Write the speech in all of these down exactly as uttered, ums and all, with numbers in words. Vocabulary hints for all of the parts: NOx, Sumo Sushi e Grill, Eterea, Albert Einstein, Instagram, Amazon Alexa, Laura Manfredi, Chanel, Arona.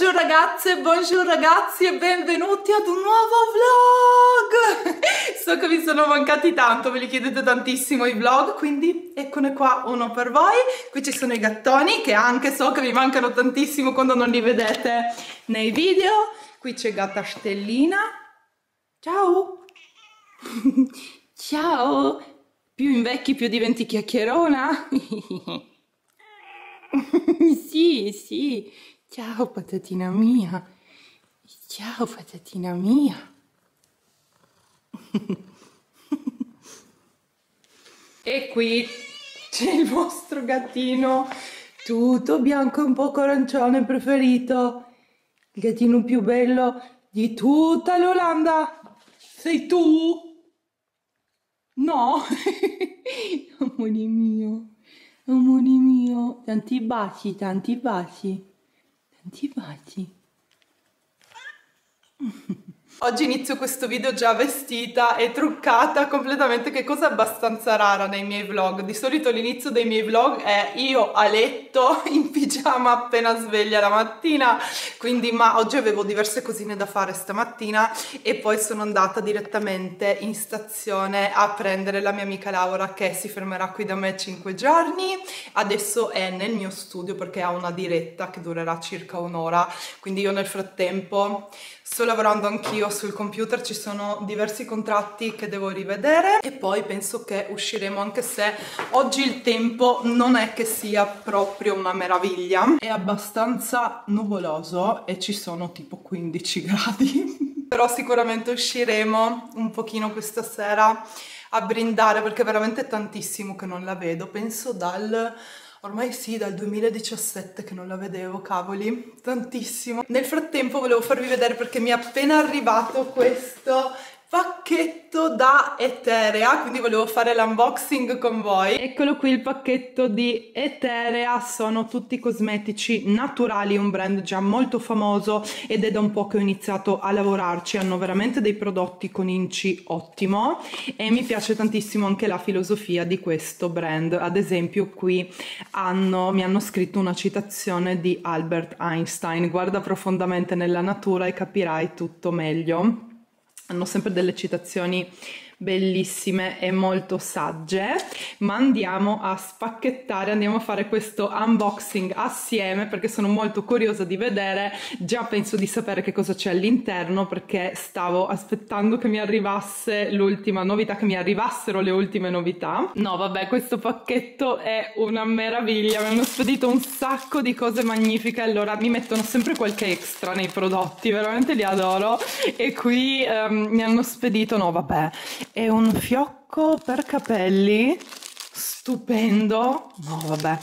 Bonjour ragazze, bonjour ragazzi e benvenuti ad un nuovo vlog! So che vi sono mancati tanto, ve li chiedete tantissimo i vlog, quindi eccone qua uno per voi. Qui ci sono i gattoni che anche so che vi mancano tantissimo quando non li vedete nei video. Qui c'è gatta Stellina. Ciao! Ciao! Più invecchi più diventi chiacchierona? Sì, sì! Ciao patatina mia, ciao patatina mia. E qui c'è il vostro gattino, tutto bianco e un poco arancione preferito. Il gattino più bello di tutta l'Olanda. Sei tu? No? Amore mio, amore mio. Tanti baci, tanti baci. Tanti baci. Oggi inizio questo video già vestita e truccata completamente, che cosa abbastanza rara nei miei vlog. Di solito l'inizio dei miei vlog è io a letto in pigiama appena sveglia la mattina, quindi ma oggi avevo diverse cosine da fare stamattina e poi sono andata direttamente in stazione a prendere la mia amica Laura, che si fermerà qui da me cinque giorni. Adesso è nel mio studio perché ha una diretta che durerà circa un'ora, quindi io nel frattempo sto lavorando anch'io sul computer, ci sono diversi contratti che devo rivedere e poi penso che usciremo, anche se oggi il tempo non è che sia proprio una meraviglia, è abbastanza nuvoloso e ci sono tipo quindici gradi, però sicuramente usciremo un pochino questa sera a brindare perché è veramente tantissimo che non la vedo, penso dal... Ormai sì, dal duemiladiciassette che non la vedevo, cavoli, tantissimo. Nel frattempo volevo farvi vedere perché mi è appena arrivato questo pacchetto da Eterea, quindi volevo fare l'unboxing con voi. Eccolo qui il pacchetto di Eterea, sono tutti cosmetici naturali, un brand già molto famoso ed è da un po' che ho iniziato a lavorarci, hanno veramente dei prodotti con inci ottimo e mi piace tantissimo anche la filosofia di questo brand. Ad esempio qui hanno, mi hanno scritto una citazione di Albert Einstein: guarda profondamente nella natura e capirai tutto meglio. Hanno sempre delle citazioni bellissime e molto sagge, ma andiamo a spacchettare, andiamo a fare questo unboxing assieme perché sono molto curiosa di vedere, già penso di sapere che cosa c'è all'interno perché stavo aspettando che mi arrivasse l'ultima novità, che mi arrivassero le ultime novità. No vabbè, questo pacchetto è una meraviglia, mi hanno spedito un sacco di cose magnifiche, allora mi mettono sempre qualche extra nei prodotti, veramente li adoro, e qui ehm, mi hanno spedito, no vabbè, è un fiocco per capelli, stupendo, no vabbè,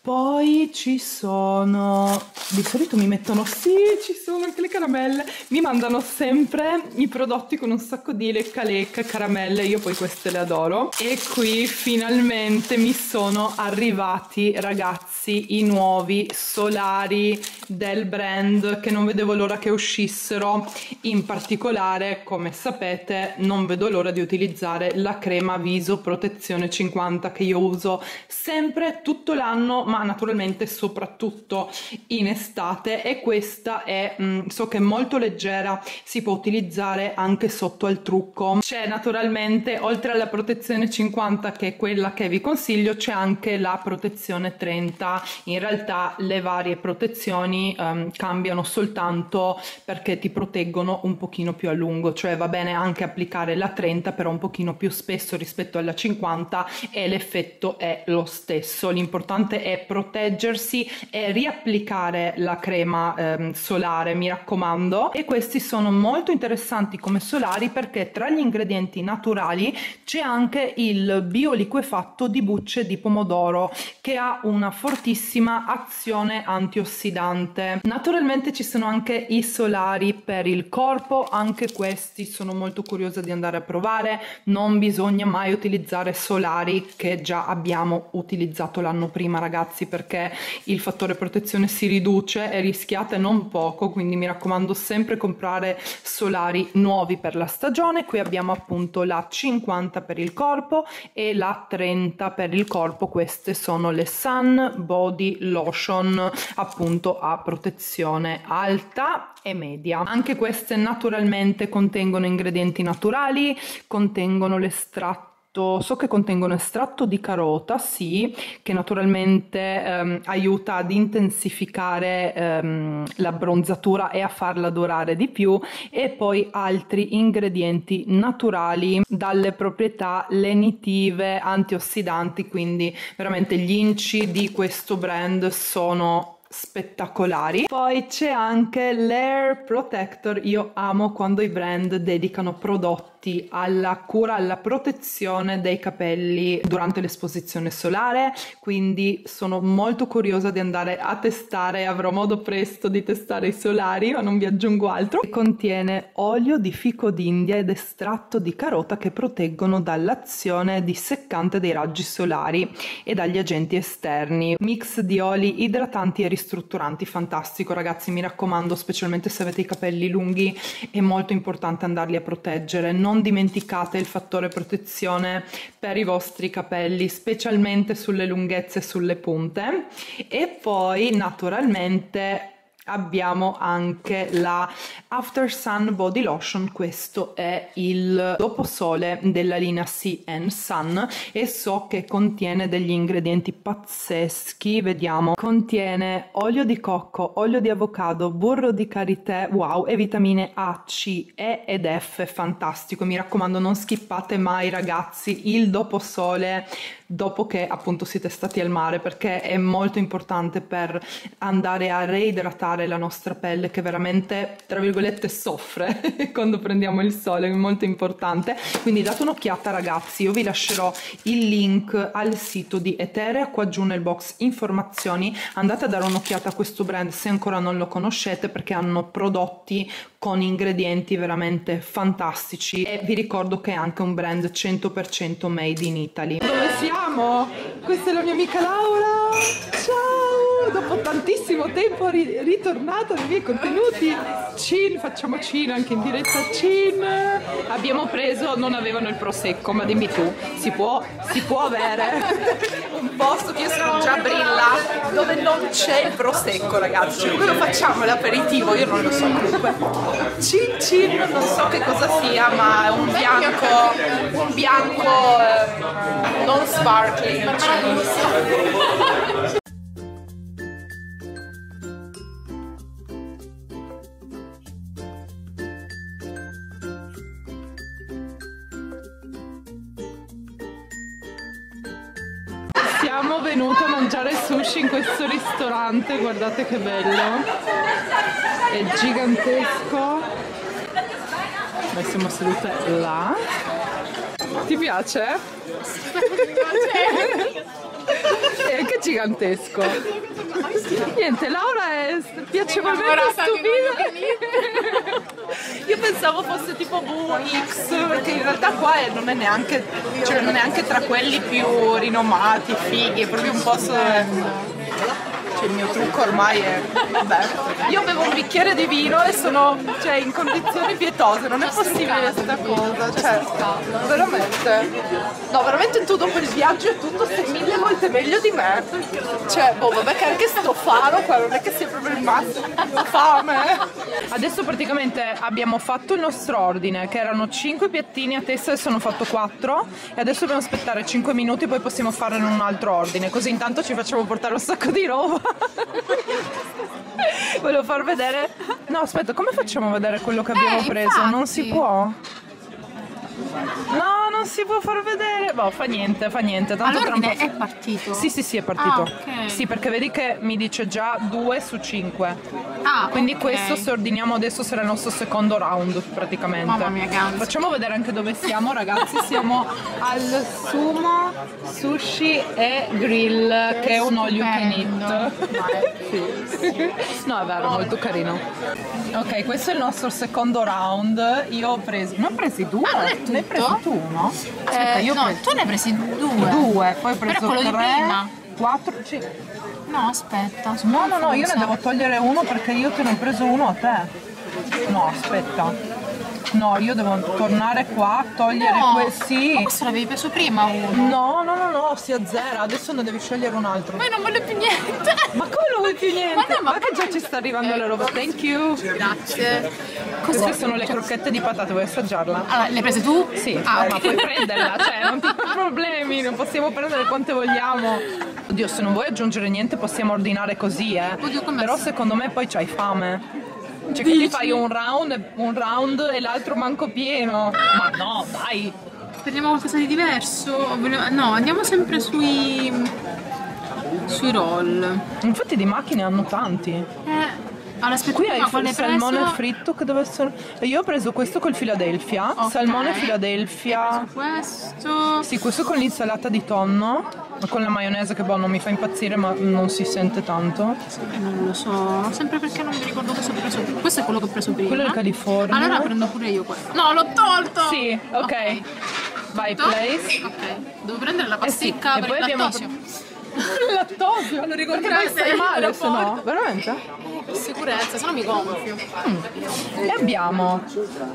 poi ci sono, di solito mi mettono, sì ci sono anche le caramelle, mi mandano sempre i prodotti con un sacco di lecca lecca, caramelle, io poi queste le adoro. E qui finalmente mi sono arrivati ragazzi i nuovi solari del brand che non vedevo l'ora che uscissero, in particolare come sapete non vedo l'ora di utilizzare la crema viso protezione cinquanta che io uso sempre tutto l'anno, ma naturalmente soprattutto in estate, e questa è mh, so che è molto leggera, si può utilizzare anche sotto al trucco. C'è naturalmente, oltre alla protezione cinquanta che è quella che vi consiglio, c'è anche la protezione trenta, in realtà le varie protezioni Um, cambiano soltanto perché ti proteggono un pochino più a lungo, cioè va bene anche applicare la trenta però un pochino più spesso rispetto alla cinquanta e l'effetto è lo stesso, l'importante è proteggersi e riapplicare la crema um, solare, mi raccomando. E questi sono molto interessanti come solari perché tra gli ingredienti naturali c'è anche il bioliquefatto di bucce di pomodoro che ha una fortissima azione antiossidante. Naturalmente ci sono anche i solari per il corpo, anche questi sono molto curiosa di andare a provare, non bisogna mai utilizzare solari che già abbiamo utilizzato l'anno prima ragazzi, ragazzi, perché il fattore protezione si riduce e rischiate non poco, quindi mi raccomando sempre comprare solari nuovi per la stagione. Qui abbiamo appunto la cinquanta per il corpo e la trenta per il corpo, queste sono le Sun Body Lotion appunto a protezione alta e media. Anche queste naturalmente contengono ingredienti naturali, contengono l'estratto, so che contengono estratto di carota, sì, che naturalmente ehm, aiuta ad intensificare ehm, l'abbronzatura e a farla dorare di più, e poi altri ingredienti naturali dalle proprietà lenitive, antiossidanti, quindi veramente gli inci di questo brand sono spettacolari. Poi c'è anche l'Air Protector. Io amo quando i brand dedicano prodotti alla cura, alla protezione dei capelli durante l'esposizione solare, quindi sono molto curiosa di andare a testare, avrò modo presto di testare i solari, ma non vi aggiungo altro. Contiene olio di fico d'India ed estratto di carota che proteggono dall'azione disseccante dei raggi solari e dagli agenti esterni. Mix di oli idratanti e ristrutturanti, fantastico ragazzi, mi raccomando, specialmente se avete i capelli lunghi è molto importante andarli a proteggere. Non Non dimenticate il fattore protezione per i vostri capelli, specialmente sulle lunghezze e sulle punte. E poi naturalmente abbiamo anche la After Sun Body Lotion, questo è il doposole della linea Sea and Sun e so che contiene degli ingredienti pazzeschi, vediamo, contiene olio di cocco, olio di avocado, burro di karité, wow, e vitamine A, C, E ed F, fantastico, mi raccomando non skippate mai ragazzi il doposole dopo che appunto siete stati al mare, perché è molto importante per andare a reidratare la nostra pelle che veramente tra virgolette soffre quando prendiamo il sole, è molto importante. Quindi date un'occhiata ragazzi, io vi lascerò il link al sito di Eterea qua giù nel box informazioni, andate a dare un'occhiata a questo brand se ancora non lo conoscete, perché hanno prodotti con ingredienti veramente fantastici e vi ricordo che è anche un brand cento per cento made in Italy. Dove siamo? Questa è la mia amica Laura, ciao! Dopo tantissimo tempo ritornata nei miei contenuti. Cin, facciamo cin anche in diretta. Cin, abbiamo preso, non avevano il prosecco, ma dimmi tu, si può, si può avere un posto che io sono già brilla dove non c'è il prosecco ragazzi, cioè, quello facciamo l'aperitivo, io non lo so, comunque cin cin non so che cosa sia, ma è un bianco, un bianco eh, non sparkling, ma non lo so. Siamo venuti a mangiare sushi in questo ristorante, guardate che bello, è gigantesco. Noi siamo sedute là. Ti piace? È anche gigantesco. Niente, Laura è piacevolmente stupida. Io pensavo fosse tipo V X, perché in realtà qua non è neanche, cioè non è anche tra quelli più rinomati, fighi, è proprio un posto dove... Cioè, il mio trucco ormai è... vabbè. Io bevo un bicchiere di vino e sono, cioè, in condizioni pietose, non è possibile questa cosa, cioè, veramente. No, veramente tu dopo il viaggio e tutto sei mille volte meglio di me. Cioè, boh, vabbè che anche sto faro qua non è che sia proprio il massimo, ho fame. Adesso praticamente abbiamo fatto il nostro ordine, che erano cinque piattini a testa, adesso ne ho fatto quattro e adesso dobbiamo aspettare cinque minuti, poi possiamo fare un altro ordine, così intanto ci facciamo portare un sacco di roba. Volevo far vedere. No, aspetta, come facciamo a vedere quello che abbiamo eh, preso? Infatti. Non si può? No, non si può far vedere. Boh, fa niente, fa niente. Tanto allora tra un po' è partito. Sì, sì, sì, è partito. Ah, okay. Sì, perché vedi che mi dice già due su cinque. Ah, quindi okay. Questo se ordiniamo adesso sarà il nostro secondo round praticamente. Mamma mia, ganzo. Facciamo vedere anche dove siamo, ragazzi. Siamo al Sumo Sushi e Grill, che è un all you can eat. No, è vero, molto carino. Ok, questo è il nostro secondo round. Io ho preso, ne ho presi due. Ah, non è tutto? Ne hai presi tu, no? Aspetta, eh, io ho no, preso... tu ne hai presi due. Due, poi ho preso però quello tre. Di prima. quattro, sì. No, aspetta. No, no, no, io ne devo togliere uno perché io te ne ho preso uno a te. No, aspetta. No, io devo tornare qua, togliere no. quel sì. Ma questo l'avevi preso prima uno? No, no, no, no, si azzera. Adesso ne devi scegliere un altro. Ma io non voglio più niente. Ma come non vuoi più niente? Ma, no, ma, ma che già ci sta arrivando eh, la roba. Thank you. Grazie. Cos'è? Queste sono le crocchette di patate, vuoi assagjarla? Allora, le hai prese tu? Sì, ah, ma puoi prenderla, cioè non ti fai problemi, non possiamo prendere quante vogliamo. Oddio, se non vuoi aggiungere niente possiamo ordinare così, eh. Oddio, però secondo me poi c'hai fame. Cioè, che ti fai un round, un round e l'altro manco pieno. Ma no, dai! Prendiamo qualcosa di diverso? No, andiamo sempre sui... sui roll. Infatti di macchine hanno tanti. Eh... Allora, aspetta, qui hai il salmone preso... fritto che deve essere... Io ho preso questo col Philadelphia, okay. Salmone Philadelphia. Questo... Sì, questo con l'insalata di tonno, con la maionese che boh, non mi fa impazzire ma non si sente tanto. Non lo so, sempre perché non mi ricordo cosa ho preso prima. Questo è quello che ho preso prima. Quello è il California. Allora prendo pure io questo. No, l'ho tolto! Sì, ok. okay. Vai, place. Ok, devo prendere la pasticca eh sì. per e poi il lattosio. Abbiamo... Lattosio, lo ricordo che stai male, se no, veramente? Per sicurezza, se no mi gonfio. Mm. E abbiamo,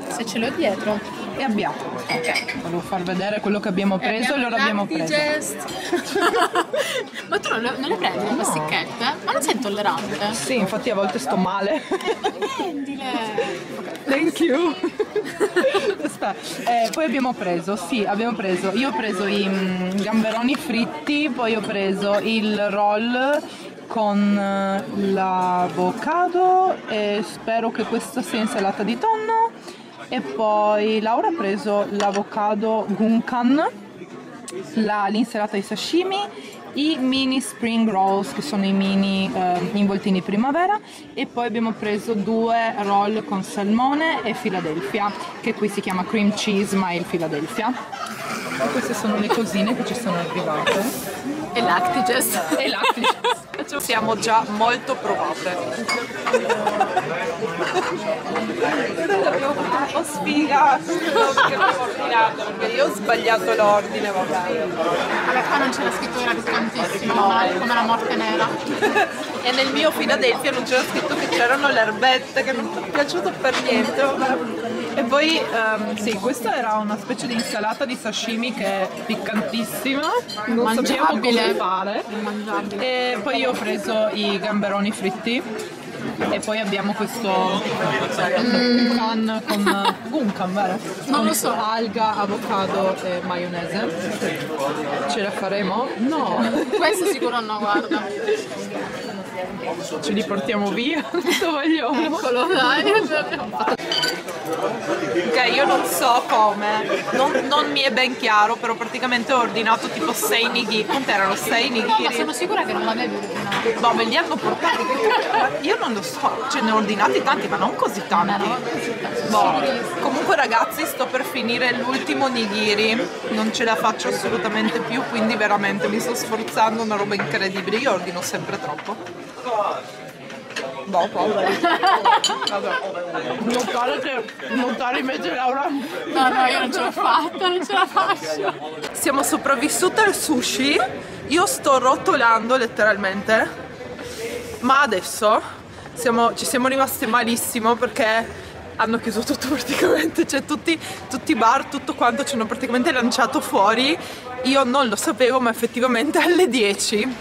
se ce l'ho dietro, e abbiamo. Ok, volevo far vedere quello che abbiamo preso e allora abbiamo preso. Ma tu non le, non le prendi le no. pasticchette? Ma non sei intollerante? Sì, infatti a volte sto male. Prendile! Thank you! Eh, poi abbiamo preso, sì, abbiamo preso, io ho preso i mm, gamberoni fritti, poi ho preso il roll con l'avocado e spero che questa sia insalata di tonno e poi Laura ha preso l'avocado gunkan, l'insalata di sashimi, i mini spring rolls che sono i mini eh, involtini primavera e poi abbiamo preso due roll con salmone e Philadelphia che qui si chiama cream cheese ma è il Philadelphia. Queste sono le cosine che ci sono arrivate e lactiges e lactiges siamo già molto provate. L'abbiamo fatto un po' sfiga che avevo ordinato perché io ho sbagliato l'ordine, vabbè. Vabbè, qua non c'è la scrittura era pesantissima, no, come la morte nera. E nel mio Philadelphia non c'era scritto che c'erano le erbette che non mi è piaciuto per niente. E poi um, sì, questa era una specie di insalata di sashimi che è piccantissima, non sapevo come fare. E poi io ho preso i gamberoni fritti. E poi abbiamo questo mm. gunkan con gunkan, vero? Non lo so, alga, avocado e maionese. Ce la faremo? No! Questo sicuro no, guarda. Ce li portiamo via, questo vogliamo. Eccolo, dai, ce l'abbiamo fatta. Ok, io non so come, non, non mi è ben chiaro, però praticamente ho ordinato tipo sei nigiri. Quant'erano? sei nigiri? No, ma sono sicura che non l'avevi ordinato. No, me li hanno portati. Io non lo so, ce ne ho ordinati tanti, ma non così tanti. Boh. Comunque ragazzi, sto per finire l'ultimo nigiri. Non ce la faccio assolutamente più, quindi veramente mi sto sforzando, una roba incredibile. Io ordino sempre troppo. Boh, notare che notare invece Laura no no io non ce l'ho fatta, non ce la faccio. Siamo sopravvissute al sushi, io sto rotolando letteralmente, ma adesso siamo, ci siamo rimaste malissimo perché hanno chiuso tutto praticamente, cioè tutti, tutti i bar, tutto quanto ci hanno praticamente lanciato fuori. Io non lo sapevo ma effettivamente alle dieci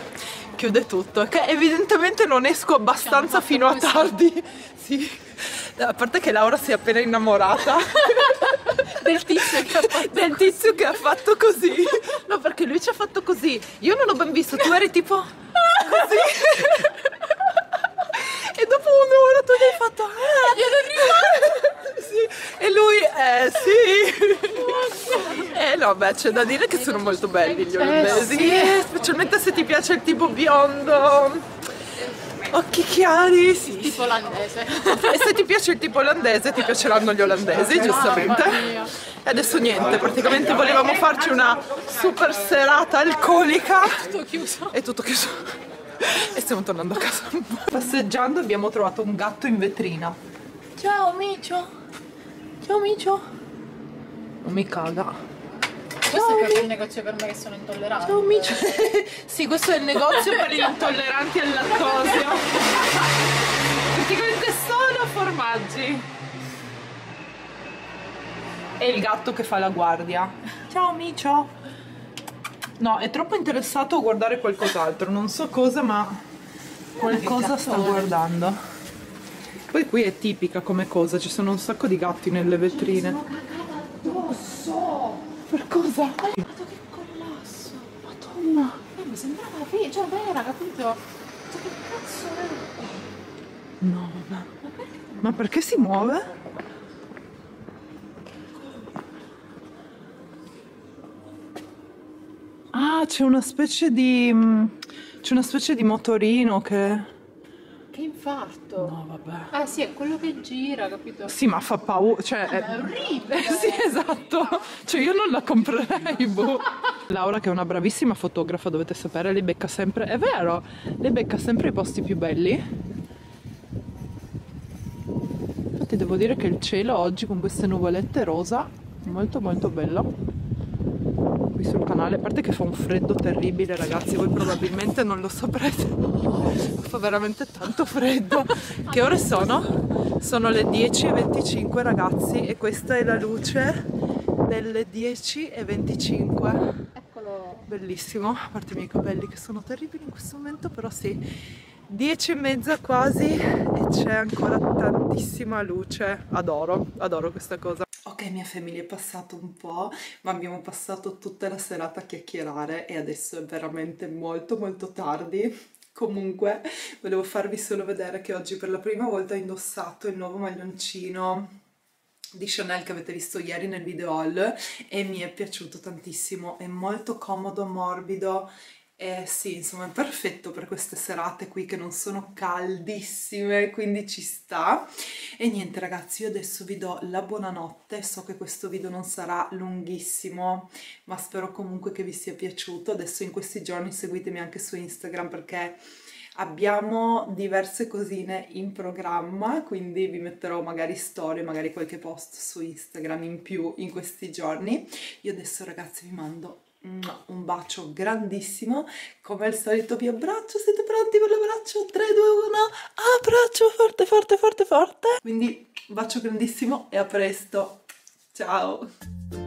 chiude tutto, che evidentemente non esco abbastanza fino a tardi. Sì, a parte che Laura si è appena innamorata del tizio che ha fatto, del tizio che ha fatto così. No, perché lui ci ha fatto così, io non l'ho ben visto, tu eri tipo così e dopo un'ora tu gli hai fatto ah, gliel'ho rimasto sì. E lui eh sì e eh, no beh c'è da dire che sono molto belli gli olandesi, eh, sì. specialmente se ti piace il tipo biondo, occhi chiari, sì. tipo olandese. E se ti piace il tipo olandese ti piaceranno gli olandesi, giustamente. E adesso niente, praticamente volevamo farci una super serata alcolica, è tutto chiuso, è tutto chiuso. E stiamo tornando a casa. Passeggiando abbiamo trovato un gatto in vetrina. Ciao Micio. Ciao Micio. Non mi caga. Questo è proprio il negozio per me che sono intollerante. Oh, mi... sì, questo è il negozio per gli intolleranti al lattosio. Praticamente solo formaggi. E il gatto che fa la guardia. Ciao micio. No, è troppo interessato a guardare qualcos'altro. Non so cosa, ma qualcosa sta guardando. Poi qui è tipica come cosa. Ci sono un sacco di gatti nelle vetrine. Mi sono cagata addosso. Per cosa? Guarda che collasso. Madonna. Eh, mi sembrava vera, cioè vera, capito? Cioè, che cazzo è? No, vabbè. Ma perché, ma perché si muove? Ah, c'è una specie di... c'è una specie di motorino che... Che infarto! No, vabbè. Ah sì, è quello che gira, capito? Sì, ma fa paura, cioè... Ah, è... è orribile! Sì, esatto! Cioè io non la comprerei, boh! Laura, che è una bravissima fotografa, dovete sapere, lei becca sempre... È vero! Lei becca sempre i posti più belli. Infatti devo dire che il cielo oggi con queste nuvolette rosa è molto molto bello. Qui sul canale, a parte che fa un freddo terribile, ragazzi, voi probabilmente non lo saprete, fa veramente tanto freddo. Che ore sono? Sono le dieci e venticinque, ragazzi, e questa è la luce delle dieci e venticinque. Eccolo, bellissimo. A parte i miei capelli che sono terribili in questo momento, però sì, dieci e mezza quasi e c'è ancora tantissima luce. Adoro, adoro questa cosa. Ok, mia famiglia, è passato un po', ma abbiamo passato tutta la serata a chiacchierare e adesso è veramente molto molto tardi. Comunque, volevo farvi solo vedere che oggi per la prima volta ho indossato il nuovo maglioncino di Chanel che avete visto ieri nel video haul e mi è piaciuto tantissimo, è molto comodo, morbido. Eh sì, insomma è perfetto per queste serate qui che non sono caldissime, quindi ci sta. E niente ragazzi, io adesso vi do la buonanotte, so che questo video non sarà lunghissimo, ma spero comunque che vi sia piaciuto. Adesso in questi giorni seguitemi anche su Instagram perché abbiamo diverse cosine in programma, quindi vi metterò magari storie, magari qualche post su Instagram in più in questi giorni. Io adesso ragazzi vi mando un bacio grandissimo, come al solito vi abbraccio, siete pronti per l'abbraccio? tre, due, uno, abbraccio forte forte forte forte, quindi un bacio grandissimo e a presto, ciao!